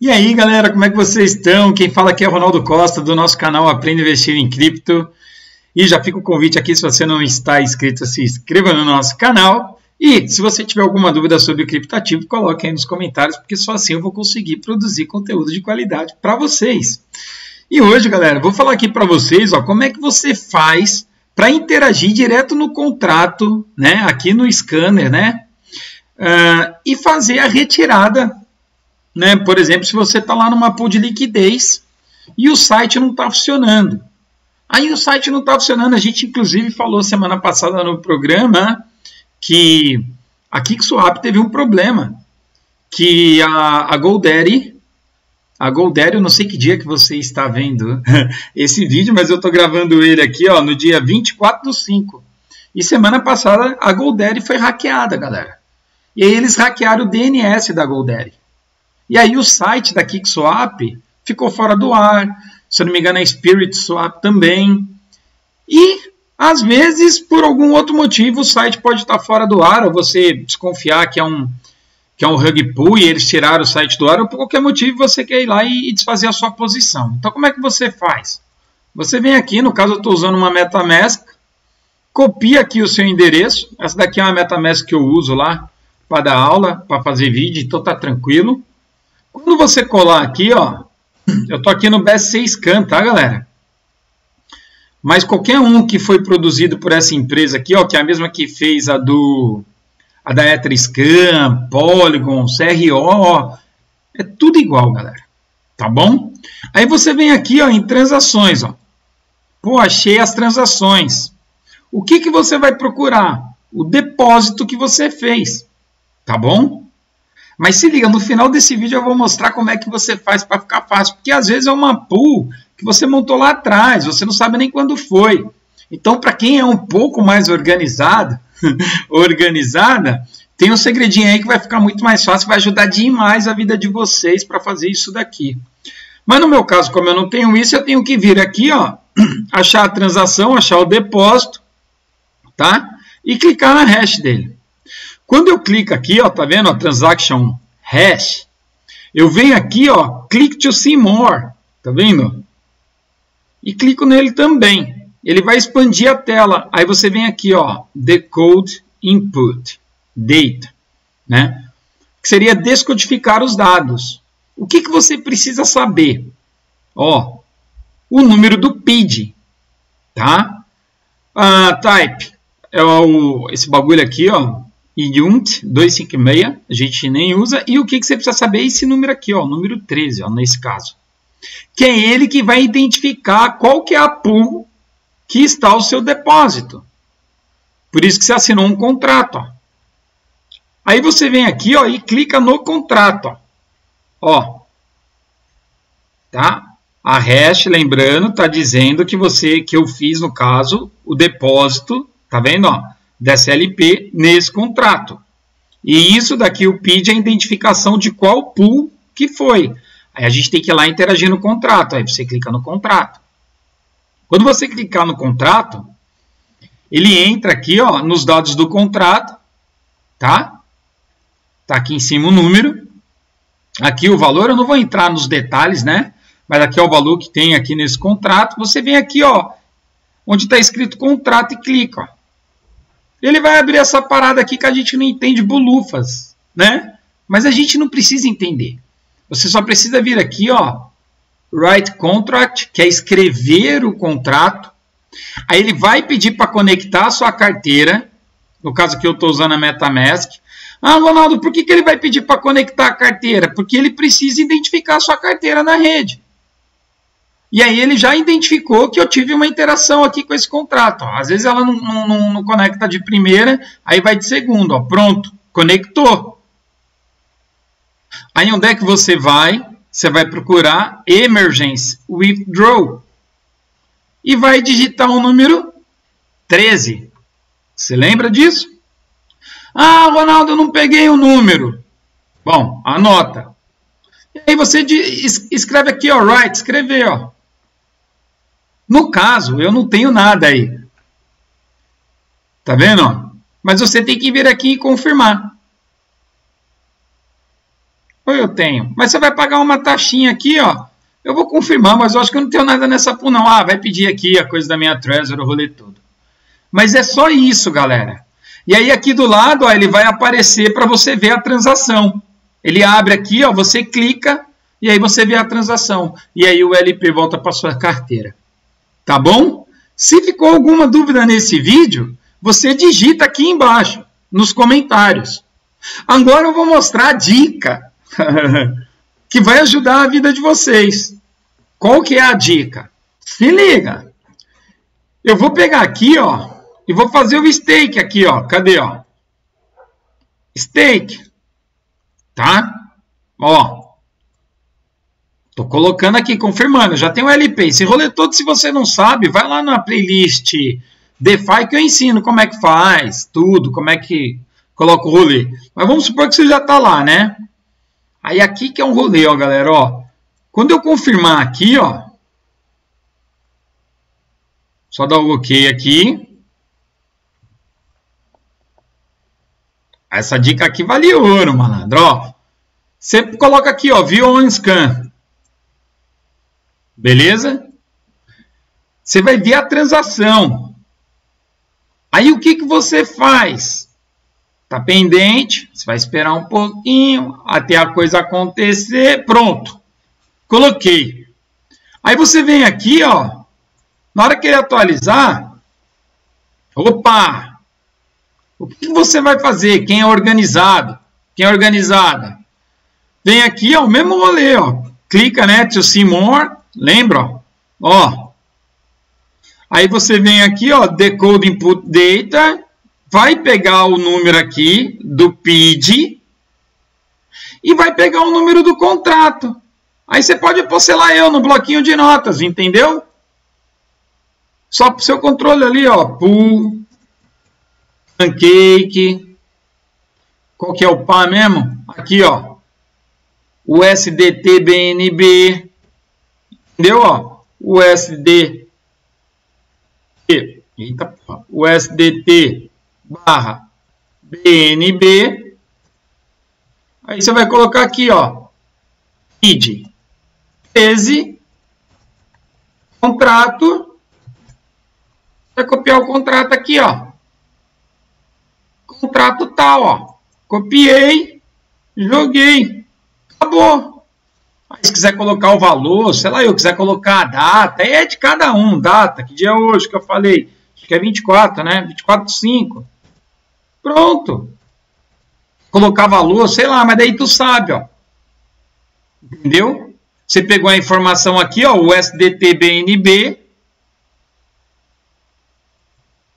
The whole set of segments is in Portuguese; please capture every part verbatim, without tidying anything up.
E aí galera, como é que vocês estão? Quem fala aqui é o Ronaldo Costa do nosso canal Aprenda a Investir em Cripto. E já fica o convite aqui, se você não está inscrito, se inscreva no nosso canal. E se você tiver alguma dúvida sobre o criptativo, coloque aí nos comentários, porque só assim eu vou conseguir produzir conteúdo de qualidade para vocês. E hoje galera, vou falar aqui para vocês ó, como é que você faz para interagir direto no contrato, né, aqui no scanner, né, uh, e fazer a retirada. Né? Por exemplo, se você está lá numa pool de liquidez e o site não está funcionando. Aí o site não está funcionando. A gente, inclusive, falou semana passada no programa que a QuickSwap teve um problema. Que a, a Goldery, a Goldery, eu não sei que dia que você está vendo esse vídeo, mas eu estou gravando ele aqui ó, no dia vinte e quatro do cinco. E semana passada a Goldery foi hackeada, galera. E aí eles hackearam o D N S da Goldery. E aí o site da QuickSwap ficou fora do ar, se eu não me engano a SpiritSwap também. E, às vezes, por algum outro motivo, o site pode estar fora do ar, ou você desconfiar que é um, que é um rug pull e eles tiraram o site do ar, ou por qualquer motivo você quer ir lá e, e desfazer a sua posição. Então, como é que você faz? Você vem aqui, no caso eu estou usando uma MetaMask, copia aqui o seu endereço. Essa daqui é uma MetaMask que eu uso lá para dar aula, para fazer vídeo, então tá tranquilo. Quando você colar aqui, ó, eu tô aqui no B seis Scan, tá, galera? Mas qualquer um que foi produzido por essa empresa aqui, ó, que é a mesma que fez a do a da Etiscan, Polygon, C R O, é tudo igual, galera. Tá bom? Aí você vem aqui, ó, em transações, ó. Pô, achei as transações. O que que você vai procurar? O depósito que você fez. Tá bom? Mas se liga, no final desse vídeo eu vou mostrar como é que você faz para ficar fácil. Porque às vezes é uma pool que você montou lá atrás, você não sabe nem quando foi. Então, para quem é um pouco mais organizado, organizada, tem um segredinho aí que vai ficar muito mais fácil, vai ajudar demais a vida de vocês para fazer isso daqui. Mas no meu caso, como eu não tenho isso, eu tenho que vir aqui, ó, achar a transação, achar o depósito, tá? E clicar na hash dele. Quando eu clico aqui, ó, tá vendo, ó, transaction hash, eu venho aqui, ó, click to see more, tá vendo? E clico nele também. Ele vai expandir a tela. Aí você vem aqui, ó, decode input data, né? Que seria descodificar os dados. O que que você precisa saber? Ó, o número do P I D, tá? Uh, type é o esse bagulho aqui, ó. I D U N T dois cinco seis, a gente nem usa. E o que, que você precisa saber? Esse número aqui, ó, número treze, ó, nesse caso. Que é ele que vai identificar qual que é a pool que está o seu depósito. Por isso que você assinou um contrato. Ó. Aí você vem aqui ó, e clica no contrato. Ó. Ó. Tá? A hash, lembrando, está dizendo que, você, que eu fiz, no caso, o depósito. Tá vendo? Ó? Dessa L P nesse contrato. E isso daqui, o P I D, é a identificação de qual pool que foi. Aí a gente tem que ir lá interagir no contrato. Aí você clica no contrato. Quando você clicar no contrato, ele entra aqui ó, nos dados do contrato. Tá? Tá aqui em cima o número. Aqui o valor, eu não vou entrar nos detalhes, né? Mas aqui é o valor que tem aqui nesse contrato. Você vem aqui, ó, onde está escrito contrato e clica, ó. Ele vai abrir essa parada aqui que a gente não entende bolufas, né? Mas a gente não precisa entender. Você só precisa vir aqui, ó, write contract, que é escrever o contrato. Aí ele vai pedir para conectar a sua carteira. No caso que eu estou usando a MetaMask. Ah, Ronaldo, por que, que ele vai pedir para conectar a carteira? Porque ele precisa identificar a sua carteira na rede. E aí ele já identificou que eu tive uma interação aqui com esse contrato. Ó. Às vezes ela não, não, não conecta de primeira, aí vai de segunda. Ó. Pronto, conectou. Aí onde é que você vai? Você vai procurar Emergency Withdrawal. E vai digitar o número treze. Você lembra disso? Ah, Ronaldo, eu não peguei o número. Bom, anota. E aí você escreve aqui, ó, right, escrever, ó. No caso, eu não tenho nada aí. Tá vendo? Ó? Mas você tem que vir aqui e confirmar. Ou eu tenho? Mas você vai pagar uma taxinha aqui, ó. Eu vou confirmar, mas eu acho que eu não tenho nada nessa pool, não. Ah, vai pedir aqui a coisa da minha Trezor, o rolê todo. Mas é só isso, galera. E aí aqui do lado, ó, ele vai aparecer para você ver a transação. Ele abre aqui, ó, você clica e aí você vê a transação. E aí o L P volta para sua carteira. Tá bom? Se ficou alguma dúvida nesse vídeo, você digita aqui embaixo, nos comentários. Agora eu vou mostrar a dica que vai ajudar a vida de vocês. Qual que é a dica? Se liga. Eu vou pegar aqui, ó, e vou fazer o stake aqui, ó. Cadê, ó? Stake. Tá? Ó. Tô colocando aqui, confirmando. Já tem o L P. Esse rolê todo, se você não sabe, vai lá na playlist DeFi que eu ensino como é que faz, tudo, como é que coloca o rolê. Mas vamos supor que você já tá lá, né? Aí aqui que é um rolê, ó, galera, ó. Quando eu confirmar aqui, ó. Só dá o OK aqui. Essa dica aqui vale ouro, malandro, ó. Você coloca aqui, ó, view on scan. Beleza? Você vai ver a transação. Aí o que, que você faz? Tá pendente, você vai esperar um pouquinho, até a coisa acontecer, pronto. Coloquei. Aí você vem aqui, ó, na hora que ele atualizar, opa, o que você vai fazer? Quem é organizado? Quem é organizada? Vem aqui, ó, o mesmo rolê, ó, clica, né, to see more, lembra, ó, ó. Aí você vem aqui, ó, decode input data, vai pegar o número aqui do P I D e vai pegar o número do contrato. Aí você pode parcelar eu no bloquinho de notas, entendeu? Só para o seu controle ali, ó. Pool, Pancake, qual que é o P A mesmo? Aqui, ó. O S D T, B N B, entendeu, ó? O S D T, eita porra, o S D T barra B N B, aí você vai colocar aqui, ó, I D treze, contrato, vai copiar o contrato aqui, ó, contrato tal, ó, copiei, joguei, acabou. Aí se quiser colocar o valor, sei lá, eu quiser colocar a data, é de cada um, data, que dia é hoje que eu falei, acho que é vinte e quatro, né, vinte e quatro, cinco. Pronto. Colocar valor, sei lá, mas daí tu sabe, ó. Entendeu? Você pegou a informação aqui, ó, o S D T B N B.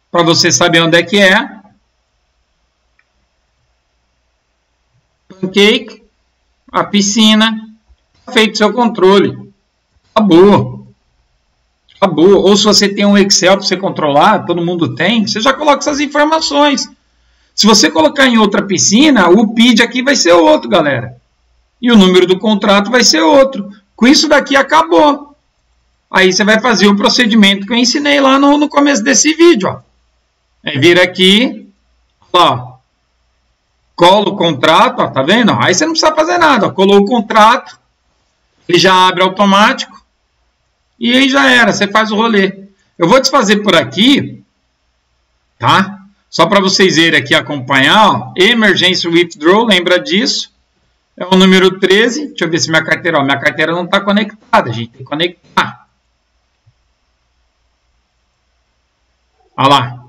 Para você saber onde é que é. Pancake, a piscina, feito seu controle. Acabou. Acabou. Ou se você tem um Excel para você controlar, todo mundo tem, você já coloca essas informações. Se você colocar em outra piscina, o P I D aqui vai ser outro, galera. E o número do contrato vai ser outro. Com isso daqui acabou. Aí você vai fazer o procedimento que eu ensinei lá no, no começo desse vídeo. Ó. Aí vira aqui, ó, cola o contrato, ó, tá vendo? Aí você não precisa fazer nada. Ó, colou o contrato, ele já abre automático. E aí já era, você faz o rolê. Eu vou desfazer por aqui, tá? Só para vocês irem aqui acompanhar, ó, Emergency Withdrawal, lembra disso? É o número treze, deixa eu ver se minha carteira, ó, minha carteira não está conectada, a gente tem que conectar. Olha lá.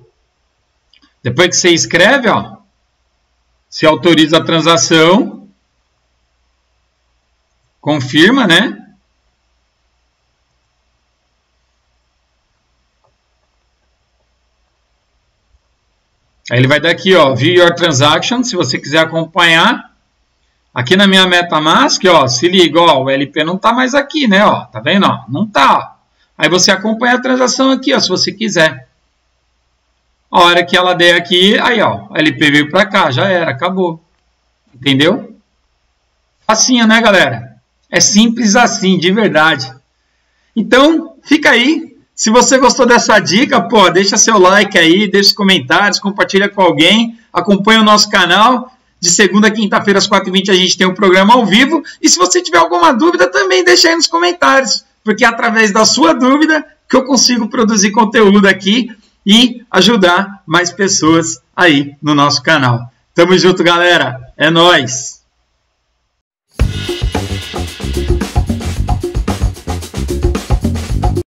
Depois que você escreve, ó, você autoriza a transação, confirma, né? Aí ele vai dar aqui, ó, View Your Transaction, se você quiser acompanhar. Aqui na minha MetaMask, ó, se liga, ó, o L P não tá mais aqui, né, ó, tá vendo, ó, não tá. Aí você acompanha a transação aqui, ó, se você quiser. A hora que ela der aqui, aí, ó, o L P veio pra cá, já era, acabou. Entendeu? Facinho, né, galera? É simples assim, de verdade. Então, fica aí. Se você gostou dessa dica, pô, deixa seu like aí, deixa os comentários, compartilha com alguém, acompanha o nosso canal. de segunda a quinta-feira, às quatro e vinte, a gente tem um programa ao vivo. E se você tiver alguma dúvida, também deixa aí nos comentários, porque é através da sua dúvida que eu consigo produzir conteúdo aqui e ajudar mais pessoas aí no nosso canal. Tamo junto, galera. É nóis!